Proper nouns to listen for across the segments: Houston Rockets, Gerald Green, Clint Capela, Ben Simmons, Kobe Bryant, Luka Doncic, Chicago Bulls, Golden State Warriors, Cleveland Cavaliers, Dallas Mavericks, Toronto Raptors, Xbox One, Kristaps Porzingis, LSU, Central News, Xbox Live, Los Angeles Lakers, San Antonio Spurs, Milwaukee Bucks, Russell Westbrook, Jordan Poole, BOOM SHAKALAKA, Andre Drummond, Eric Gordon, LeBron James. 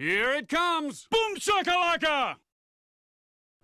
Here it comes! Boom shakalaka!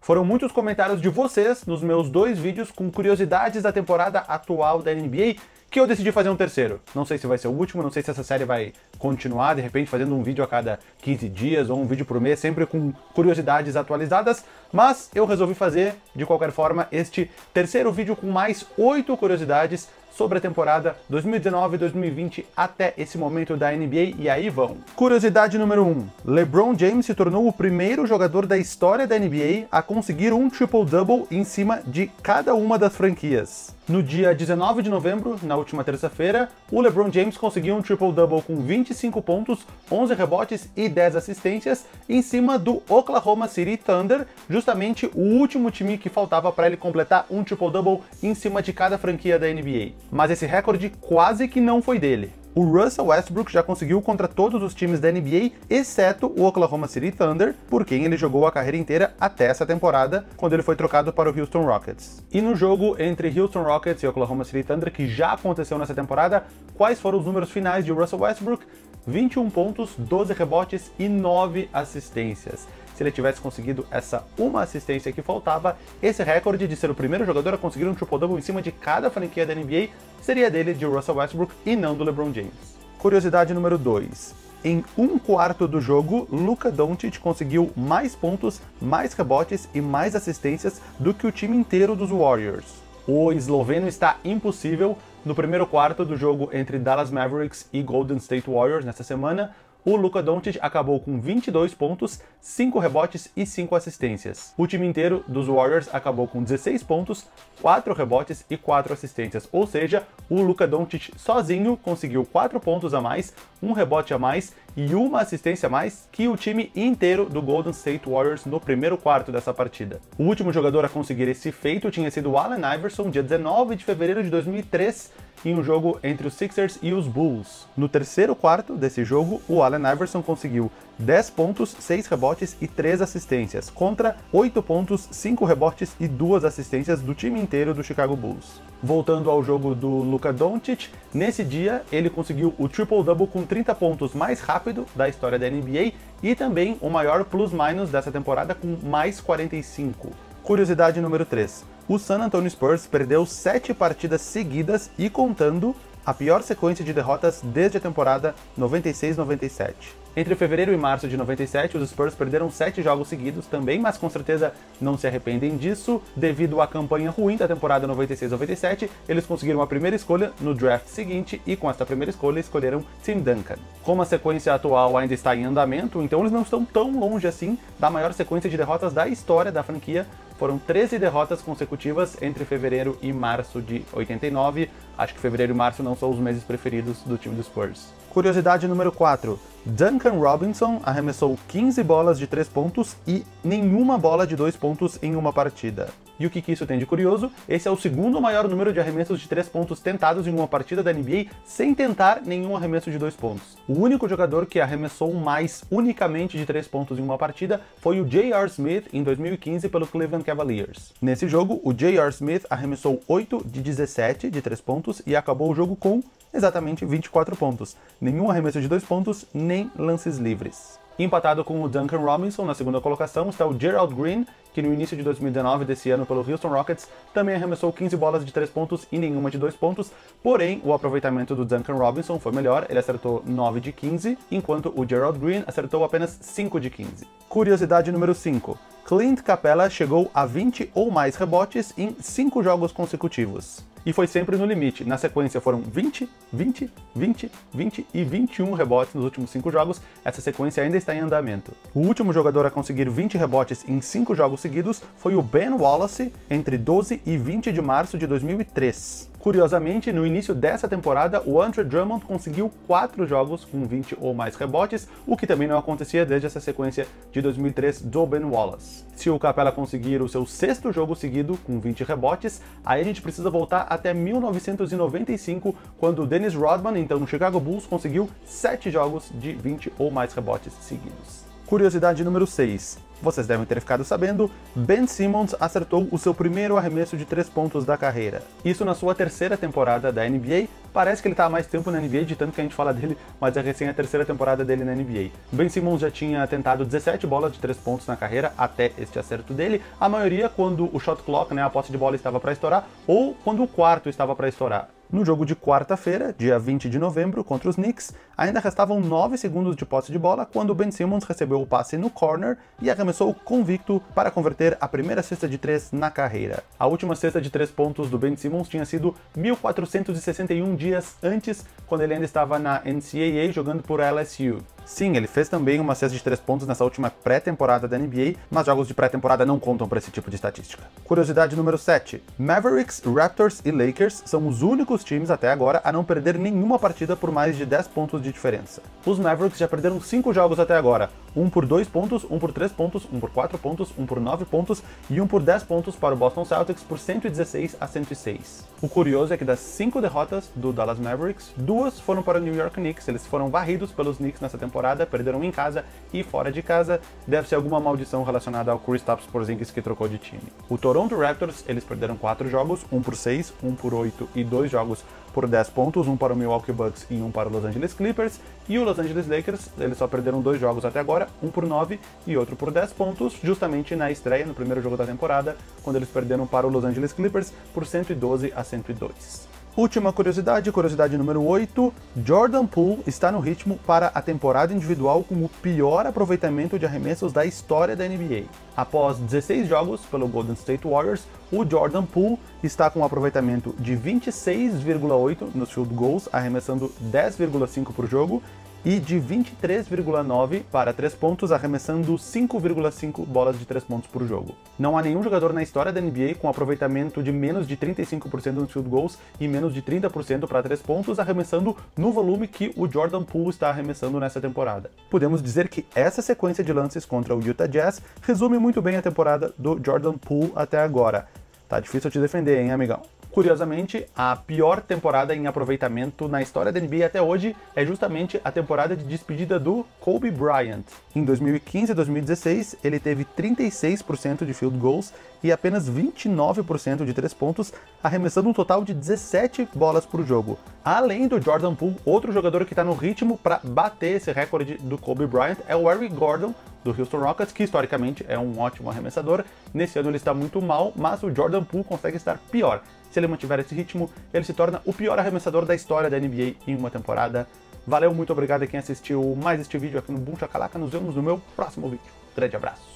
Foram muitos comentários de vocês nos meus dois vídeos com curiosidades da temporada atual da NBA, que eu decidi fazer um terceiro. Não sei se vai ser o último, não sei se essa série vai continuar, de repente fazendo um vídeo a cada 15 dias ou um vídeo por mês, sempre com curiosidades atualizadas, mas eu resolvi fazer, de qualquer forma, este terceiro vídeo com mais 8 curiosidades sobre a temporada 2019-2020 até esse momento da NBA, e aí vão. Curiosidade número 1. LeBron James se tornou o primeiro jogador da história da NBA a conseguir um triple-double em cima de cada uma das franquias. No dia 19 de novembro, na última terça-feira, o LeBron James conseguiu um triple-double com 25 pontos, 11 rebotes e 10 assistências em cima do Oklahoma City Thunder, justamente o último time que faltava para ele completar um triple-double em cima de cada franquia da NBA. Mas esse recorde quase que não foi dele. O Russell Westbrook já conseguiu contra todos os times da NBA, exceto o Oklahoma City Thunder, por quem ele jogou a carreira inteira até essa temporada, quando ele foi trocado para o Houston Rockets. E no jogo entre Houston Rockets e Oklahoma City Thunder, que já aconteceu nessa temporada, quais foram os números finais de Russell Westbrook? 21 pontos, 12 rebotes e 9 assistências. Se ele tivesse conseguido essa uma assistência que faltava, esse recorde de ser o primeiro jogador a conseguir um triple-double em cima de cada franquia da NBA seria dele, de Russell Westbrook, e não do LeBron James. Curiosidade número 2. Em um quarto do jogo, Luka Doncic conseguiu mais pontos, mais rebotes e mais assistências do que o time inteiro dos Warriors. O esloveno está impossível. No primeiro quarto do jogo entre Dallas Mavericks e Golden State Warriors nessa semana, o Luka Doncic acabou com 22 pontos, 5 rebotes e 5 assistências. O time inteiro dos Warriors acabou com 16 pontos, 4 rebotes e 4 assistências. Ou seja, o Luka Doncic sozinho conseguiu 4 pontos a mais, 1 rebote a mais e 1 assistência a mais que o time inteiro do Golden State Warriors no primeiro quarto dessa partida. O último jogador a conseguir esse feito tinha sido o Allen Iverson, dia 19 de fevereiro de 2003, em um jogo entre os Sixers e os Bulls. No terceiro quarto desse jogo, o Allen Iverson conseguiu 10 pontos, 6 rebotes e 3 assistências, contra 8 pontos, 5 rebotes e 2 assistências do time inteiro do Chicago Bulls. Voltando ao jogo do Luka Doncic, nesse dia ele conseguiu o triple-double com 30 pontos mais rápido da história da NBA e também o maior plus-minus dessa temporada com mais 45. Curiosidade número 3. O San Antonio Spurs perdeu 7 partidas seguidas e contando, a pior sequência de derrotas desde a temporada 96-97. Entre fevereiro e março de 97, os Spurs perderam 7 jogos seguidos também, mas com certeza não se arrependem disso. Devido à campanha ruim da temporada 96-97, eles conseguiram a primeira escolha no draft seguinte e com essa primeira escolha escolheram Tim Duncan. Como a sequência atual ainda está em andamento, então eles não estão tão longe assim da maior sequência de derrotas da história da franquia. Foram 13 derrotas consecutivas entre fevereiro e março de 89. Acho que fevereiro e março não são os meses preferidos do time dos Spurs. Curiosidade número 4. Duncan Robinson arremessou 15 bolas de 3 pontos e nenhuma bola de 2 pontos em uma partida. E o que isso tem de curioso? Esse é o segundo maior número de arremessos de 3 pontos tentados em uma partida da NBA sem tentar nenhum arremesso de 2 pontos. O único jogador que arremessou mais unicamente de 3 pontos em uma partida foi o J.R. Smith em 2015 pelo Cleveland Cavaliers. Nesse jogo, o J.R. Smith arremessou 8 de 17 de 3 pontos e acabou o jogo com exatamente 24 pontos. Nenhum arremesso de 2 pontos, nem lances livres. Empatado com o Duncan Robinson na segunda colocação está o Gerald Green, que no início de 2019 desse ano pelo Houston Rockets também arremessou 15 bolas de 3 pontos e nenhuma de 2 pontos, porém o aproveitamento do Duncan Robinson foi melhor, ele acertou 9 de 15, enquanto o Gerald Green acertou apenas 5 de 15. Curiosidade número 5. Clint Capela chegou a 20 ou mais rebotes em 5 jogos consecutivos. E foi sempre no limite. Na sequência foram 20, 20, 20, 20 e 21 rebotes nos últimos 5 jogos. Essa sequência ainda está em andamento. O último jogador a conseguir 20 rebotes em 5 jogos seguidos foi o Ben Wallace, entre 12 e 20 de março de 2003. Curiosamente, no início dessa temporada, o Andre Drummond conseguiu 4 jogos com 20 ou mais rebotes, o que também não acontecia desde essa sequência de 2003 do Ben Wallace. Se o Capela conseguir o seu 6º jogo seguido com 20 rebotes, aí a gente precisa voltar até 1995, quando o Dennis Rodman, então no Chicago Bulls, conseguiu 7 jogos de 20 ou mais rebotes seguidos. Curiosidade número 6. Vocês devem ter ficado sabendo, Ben Simmons acertou o seu primeiro arremesso de 3 pontos da carreira. Isso na sua terceira temporada da NBA, Parece que ele está há mais tempo na NBA, de tanto que a gente fala dele, mas é recém a terceira temporada dele na NBA. Ben Simmons já tinha tentado 17 bolas de 3 pontos na carreira, até este acerto dele, a maioria quando o shot clock, né, a posse de bola estava para estourar, ou quando o quarto estava para estourar. No jogo de quarta-feira, dia 20 de novembro, contra os Knicks, ainda restavam 9 segundos de posse de bola quando Ben Simmons recebeu o passe no corner e arremessou convicto para converter a primeira cesta de 3 na carreira. A última cesta de 3 pontos do Ben Simmons tinha sido 1461 dias antes, quando ele ainda estava na NCAA jogando por LSU. Sim, ele fez também uma cesta de 3 pontos nessa última pré-temporada da NBA, mas jogos de pré-temporada não contam para esse tipo de estatística. Curiosidade número 7. Mavericks, Raptors e Lakers são os únicos times até agora a não perder nenhuma partida por mais de 10 pontos de diferença. Os Mavericks já perderam 5 jogos até agora, um por 2 pontos, um por 3 pontos, um por 4 pontos, um por 9 pontos e um por 10 pontos para o Boston Celtics por 116 a 106. O curioso é que das 5 derrotas do Dallas Mavericks, 2 foram para o New York Knicks, eles foram varridos pelos Knicks nessa temporada, perderam em casa e fora de casa, deve ser alguma maldição relacionada ao Kristaps Porzingis que trocou de time. O Toronto Raptors, eles perderam 4 jogos, um por 6, um por 8 e 2 jogos por 10 pontos, um para o Milwaukee Bucks e um para o Los Angeles Clippers, e o Los Angeles Lakers, eles só perderam 2 jogos até agora, um por 9 e outro por 10 pontos, justamente na estreia, no primeiro jogo da temporada, quando eles perderam para o Los Angeles Clippers por 112 a 102. Última curiosidade, curiosidade número 8, Jordan Poole está no ritmo para a temporada individual com o pior aproveitamento de arremessos da história da NBA. Após 16 jogos pelo Golden State Warriors, o Jordan Poole está com um aproveitamento de 26,8 nos field goals, arremessando 10,5 por jogo, e de 23,9 para 3 pontos, arremessando 5,5 bolas de 3 pontos por jogo. Não há nenhum jogador na história da NBA com aproveitamento de menos de 35% nos field goals e menos de 30% para 3 pontos, arremessando no volume que o Jordan Poole está arremessando nessa temporada. Podemos dizer que essa sequência de lances contra o Utah Jazz resume muito bem a temporada do Jordan Poole até agora. Tá difícil te defender, hein, amigão? Curiosamente, a pior temporada em aproveitamento na história da NBA até hoje é justamente a temporada de despedida do Kobe Bryant. Em 2015 e 2016, ele teve 36% de field goals e apenas 29% de 3 pontos, arremessando um total de 17 bolas por jogo. Além do Jordan Poole, outro jogador que está no ritmo para bater esse recorde do Kobe Bryant é o Eric Gordon, do Houston Rockets, que historicamente é um ótimo arremessador. Nesse ano ele está muito mal, mas o Jordan Poole consegue estar pior. Se ele mantiver esse ritmo, ele se torna o pior arremessador da história da NBA em uma temporada. Valeu, muito obrigado a quem assistiu mais este vídeo aqui no Boom Chacalaca. Nos vemos no meu próximo vídeo. Grande abraço.